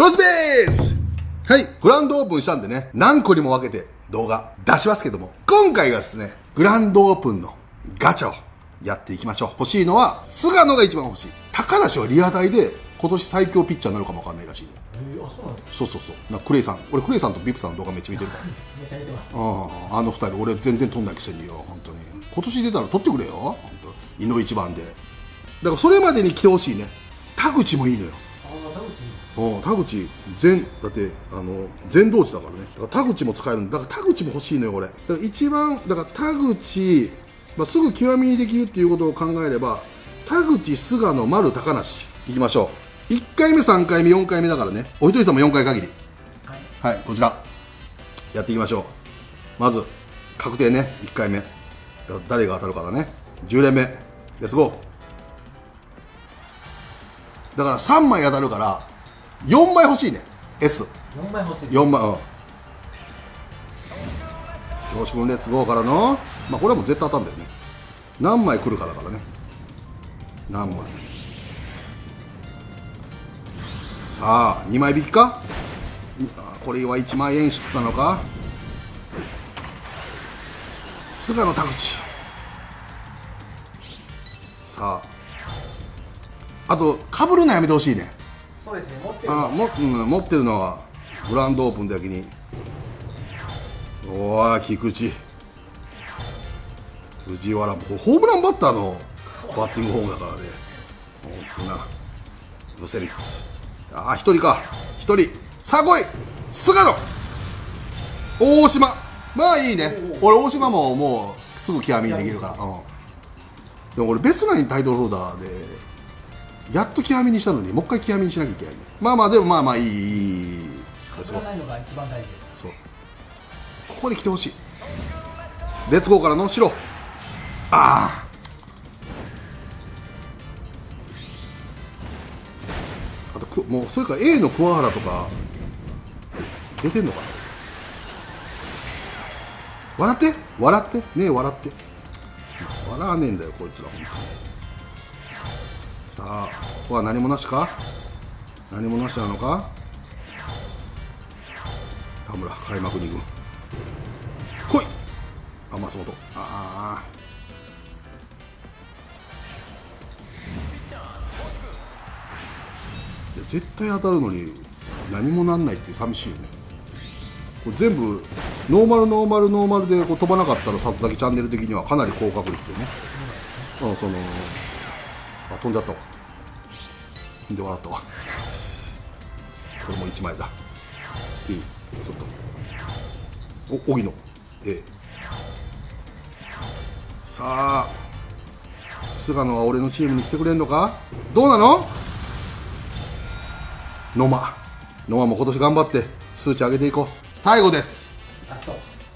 クロスベース、はい、グランドオープンしたんでね、何個にも分けて動画出しますけども、今回はですね、グランドオープンのガチャをやっていきましょう。欲しいのは、菅野が一番欲しい。高梨はリア大で、今年最強ピッチャーになるかもわかんないらしいね。そうそうそう。なんかクレイさん、俺クレイさんとビップさんの動画めっちゃ見てるから。めっちゃ見てます。あの二人、俺全然取んないくせによ、本当に。今年出たら取ってくれよ、本当。井の一番で。だからそれまでに来てほしいね。田口もいいのよ。田口だって全同時だからね。だから田口も使えるんだから、田口も欲しいのよ俺。だから一番だから田口、すぐ極みにできるっていうことを考えれば、田口、菅野、丸、高梨いきましょう。1回目3回目4回目だからね、お一人様4回限り、はい、こちらやっていきましょう。まず確定ね、1回目だから誰が当たるかだね。10連目レッツゴー。だから3枚当たるから4枚欲しいね。 S4 枚欲しい。4枚、よし君レッツゴーからの、これはもう絶対当たるんだよね。何枚来るかだからね。何枚、さあ2枚引きか。これは1枚演出なのか。菅野、田口、さああとかぶるのやめてほしいね。そうですね、持ってるのはグランドオープンだけに。おー、菊池、藤原もこれホームランバッターのバッティングフォームだからね。おすな、ブセリックス、ああ1人か、1人、さあ来い菅野、大島、いいね。俺大島ももうすぐ極みにできるから、でも俺ベストナインタイトルホルダーでやっと極みにしたのに、もう一回極みにしなきゃいけないね。でもいい。勝たないのが一番大事です。そう。ここで来てほしい。レッツゴーからの白。ああ。あともうそれか A の桑原とか出てんのかな。笑って笑ってねえ、笑って。笑わねえんだよこいつら本当に。さあ、ここは何もなしか、何もなしなのか。田村開幕2軍来い。松本、絶対当たるのに何もなんないって寂しいよね。これ全部ノーマルノーマルノーマルでこう飛ばなかったら、里崎チャンネル的にはかなり高確率でね、飛んじゃったわ。で笑ったわ。これも1枚だ。いい。ちょっと。荻野。さあ。菅野は俺のチームに来てくれんのか。どうなの。野間。野間も今年頑張って数値上げていこう。最後です。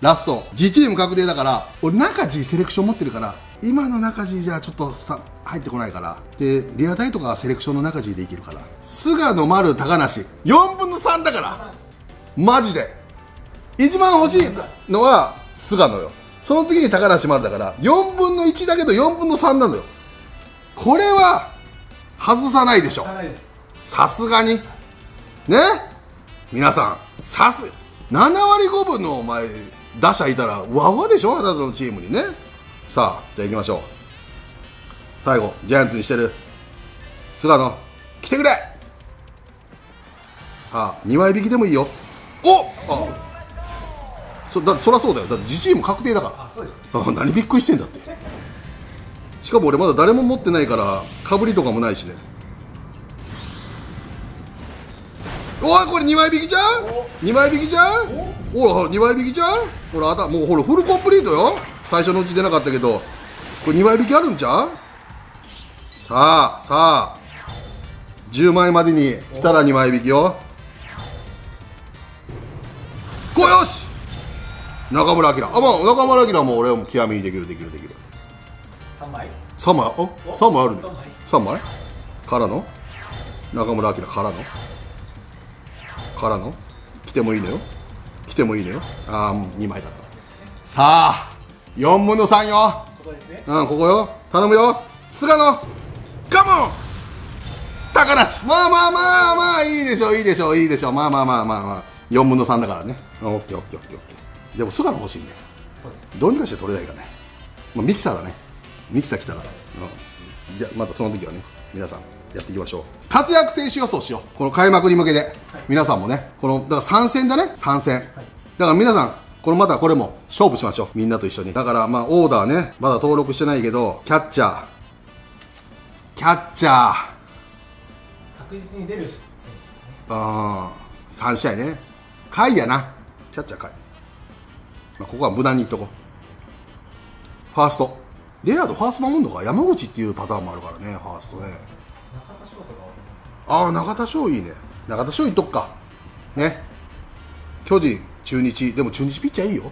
ラスト。G チーム確定だから、俺中 G セレクション持ってるから。今の中 G じゃちょっとさ入ってこないから、でリアタイとかはセレクションの中 G でいけるから、菅野、丸、高梨4分の3だから、マジで一番欲しいのは菅野よ。その次に高梨、丸だから4分の1だけど4分の3なのよ。これは外さないでしょ、さすがにね。皆さん7割5分のお前打者いたらうわうわでしょ、あなたのチームにね。さあ、じゃあ行きましょう。最後ジャイアンツにしてる菅野、来てくれ。さあ2枚引きでもいいよ。だってそりゃそうだよ、だって自チーム確定だから。何びっくりしてんだって。しかも俺まだ誰も持ってないから、かぶりとかもないしね。これ2枚引きじゃん、2枚引きじゃん、ほら2枚引きじゃん、ほらもうほらフルコンプリートよ。最初のうち出なかったけど、これ2枚引きあるんちゃう。さあ10枚までに来たら2枚引きよ。よし、中村晃、中村晃も俺はもう極みにできる。3枚、3枚あるね。3枚からの中村晃からの来てもいいのよ。もう2枚だった。さあ4分の3よ。ここよ、頼むよ菅野、カモン。高梨、まあまあまあまあ、いいでしょう、いいでしょう、いいでしょう、まあまあまあまあまあ、4分の3だからね、オッケーオッケーオッケーオッケー。でも、菅野欲しいね、どうにかして取れないからね、まあ、ミキサーだね、ミキサー来たら、うん、じゃあ、またその時はね、皆さん、やっていきましょう。活躍選手予想しよう、この開幕に向けて、皆さんもね、このだから3戦だね、3戦。だから皆さんこのまたこれも勝負しましょう、みんなと一緒に。だからまあオーダーね、まだ登録してないけど、キャッチャー確実に出る選手ですね。ああ、3試合ね、甲斐やな、キャッチャー甲斐、まあ、ここは無難にいっとこう。ファーストレアード、ファースト守るのか、山口っていうパターンもあるからね、ファーストね。ああ、中田翔いいね、中田翔いっとくかね。巨人中日、でも中日ピッチャーいいよ。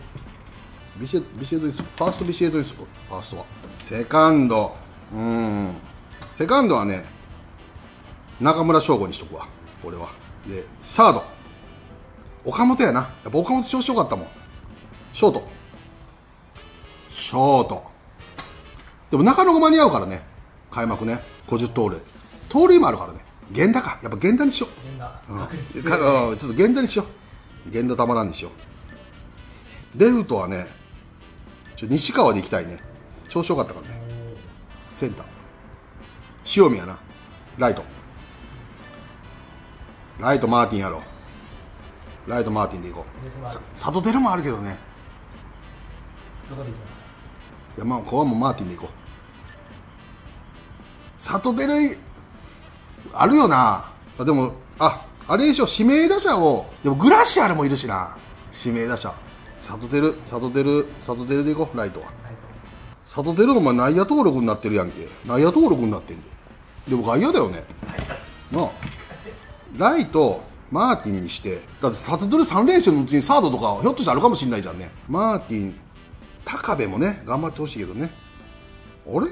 ビシエドにする、ファーストビシエドにする、ファーストは。セカンド、セカンドはね、中村翔吾にしとくわ、俺は。で、サード、岡本やな、やっぱ岡本調子よかったもん。ショート、でも中野が間に合うからね、開幕ね、50盗塁、盗塁もあるからね、源田か、やっぱ源田にしよう、ちょっと源田にしよう。源田たまらんでしょ。レフトはね、西川で行きたいね、調子よかったからね。センター塩見やな、ライトマーティンやろ、ライトマーティンで行こう。サトテルもあるけどね、どこで行きますか。いや、まあここはもうマーティンで行こう。サトテルあるよな。あ、でもあれでしょ、指名打者を、でもグラシアルもいるしな、指名打者、サトテルでいこう、ライトは。サトテルのお前、内野登録になってるやんけ、内野登録になってんで、でも外野だよね、なあ、ライト、マーティンにして、だってサトテル3連勝のうちにサードとか、ひょっとしてあるかもしれないじゃんね、マーティン、高部もね、頑張ってほしいけどね、あれ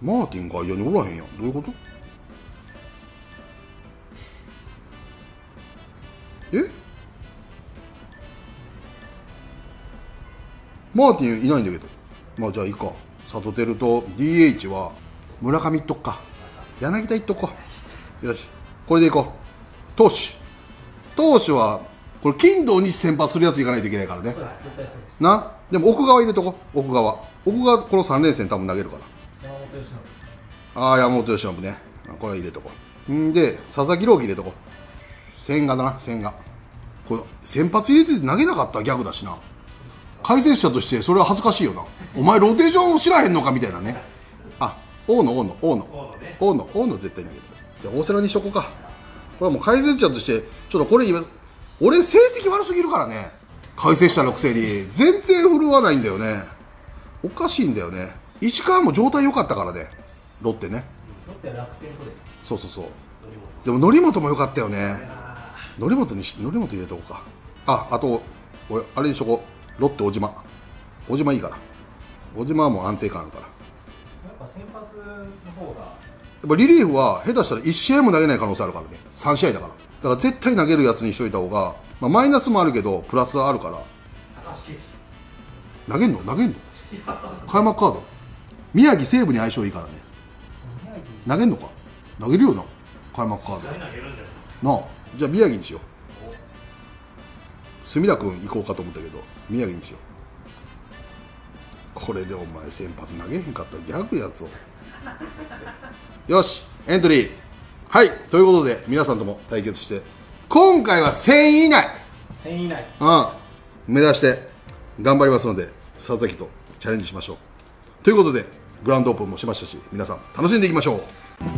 マーティン外野におらへんやん、どういうこと。マーティンいないんだけど、まあじゃあいいか。サトテルと DH は村上いっとくか、柳田いっとくか、よし、これでいこう。投手はこれ金土日先発するやついかないといけないからね。な、でも奥川入れとこう、奥川この3連戦多分投げるから。ああ、山本由伸ね、これは入れとこう。んで、佐々木朗希入れとこう。千賀だな、千賀、これ先発入れてて投げなかったらギャグだしな、解説者としてそれは恥ずかしいよな、お前ローテーション知らへんのかみたいなね。あ、大野絶対投げる。じゃあ大瀬良にしとこうか、これはもう解説者として。ちょっとこれ今俺成績悪すぎるからね、解説者のくせに全然振るわないんだよね、おかしいんだよね。石川も状態良かったからね、ロッテね。ロッテは楽天とですね。そう。でも則本も良かったよね。則本入れとこうか。あと俺あれにしとこう。ロッテ小島いいから。小島はもう安定感あるから。やっぱ先発の方が。やっぱリリーフは下手したら1試合も投げない可能性あるからね。3試合だから。だから絶対投げるやつにしといた方が、まあマイナスもあるけどプラスはあるから。高橋奎二。投げんの？開幕カード。宮城西武に相性いいからね。投げんのか、投げるよな、開幕カードなあ。じゃあ宮城にしよう。隅田君行こうかと思ったけど宮城にしよう。これでお前先発投げへんかったらギャグやつをよし、エントリー、はい。ということで皆さんとも対決して、今回は1000位以内、うん、目指して頑張りますので、佐々木とチャレンジしましょうということで、グランドオープンもしましたし、皆さん楽しんでいきましょう。